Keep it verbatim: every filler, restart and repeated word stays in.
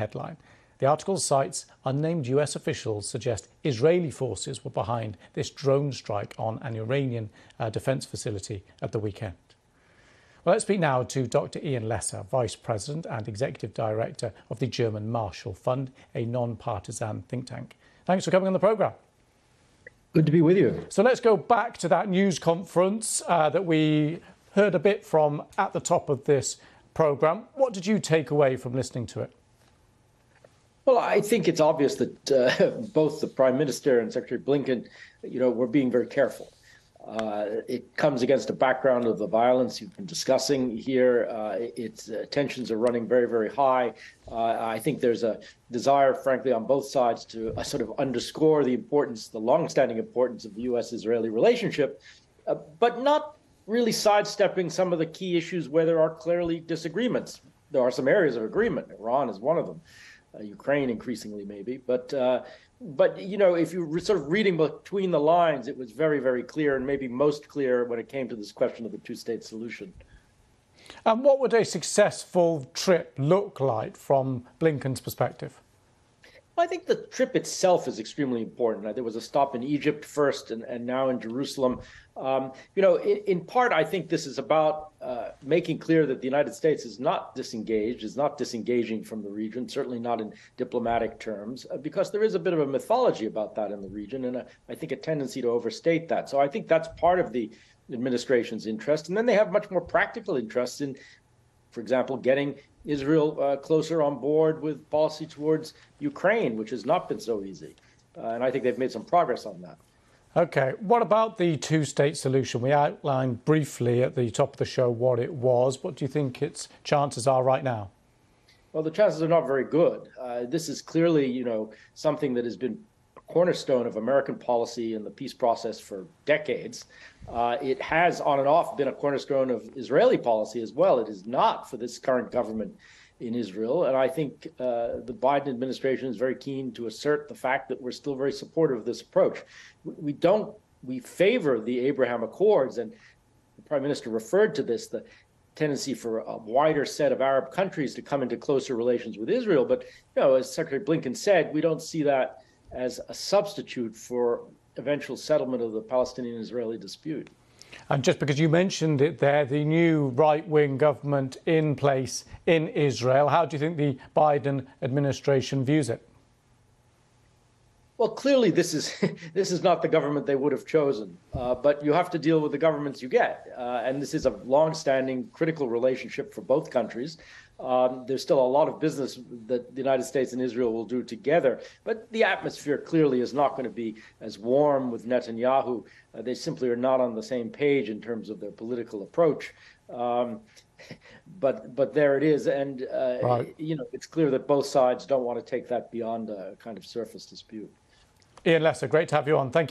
headline. The article cites unnamed U S officials suggest Israeli forces were behind this drone strike on an Iranian uh, defence facility at the weekend. Well, let's speak now to Doctor Ian Lesser, Vice President and Executive Director of the German Marshall Fund, a non-partisan think tank. Thanks for coming on the programme. Good to be with you. So let's go back to that news conference uh, that we heard a bit from at the top of this programme. What did you take away from listening to it? Well, I think it's obvious that uh, both the Prime Minister and Secretary Blinken, you know, were being very careful. Uh, it comes against a background of the violence you've been discussing here. Uh, it's uh, tensions are running very, very high. Uh, I think there's a desire, frankly, on both sides to uh, sort of underscore the importance, the longstanding importance of the U S Israeli relationship, uh, but not really sidestepping some of the key issues where there are clearly disagreements. There are some areas of agreement. Iran is one of them. Uh, Ukraine increasingly maybe, but uh, but you know, if you're sort of reading between the lines, it was very, very clear, and maybe most clear when it came to this question of the two-state solution. And what would a successful trip look like from Blinken's perspective? Well, I think the trip itself is extremely important. There was a stop in Egypt first, and, and now in Jerusalem. Um, you know, in, in part, I think this is about uh, making clear that the United States is not disengaged, is not disengaging from the region, certainly not in diplomatic terms, uh, because there is a bit of a mythology about that in the region, and a, I think a tendency to overstate that. So I think that's part of the administration's interest. And then they have much more practical interests in, for example, getting Israel uh, closer on board with policy towards Ukraine, which has not been so easy. Uh, and I think they've made some progress on that. OK. What about the two-state solution? We outlined briefly at the top of the show what it was. What do you think its chances are right now? Well, the chances are not very good. Uh, this is clearly, you know, something that has been a cornerstone of American policy and the peace process for decades. Uh, it has, on and off, been a cornerstone of Israeli policy as well. It is not for this current government in Israel. And I think uh, the Biden administration is very keen to assert the fact that we're still very supportive of this approach. We don't, we favor the Abraham Accords, and the Prime Minister referred to this, the tendency for a wider set of Arab countries to come into closer relations with Israel. But, you know, as Secretary Blinken said, we don't see that as a substitute for eventual settlement of the Palestinian-Israeli dispute. And just because you mentioned it there, the new right-wing government in place in Israel, how do you think the Biden administration views it? Well, clearly this is this is not the government they would have chosen, uh, but you have to deal with the governments you get. Uh, and this is a long-standing critical relationship for both countries. Um, there's still a lot of business that the United States and Israel will do together, but the atmosphere clearly is not going to be as warm with Netanyahu. Uh, they simply are not on the same page in terms of their political approach. Um, but but there it is, and uh, right. you know, it's clear that both sides don't want to take that beyond a kind of surface dispute. Ian Lesser, great to have you on. Thank you.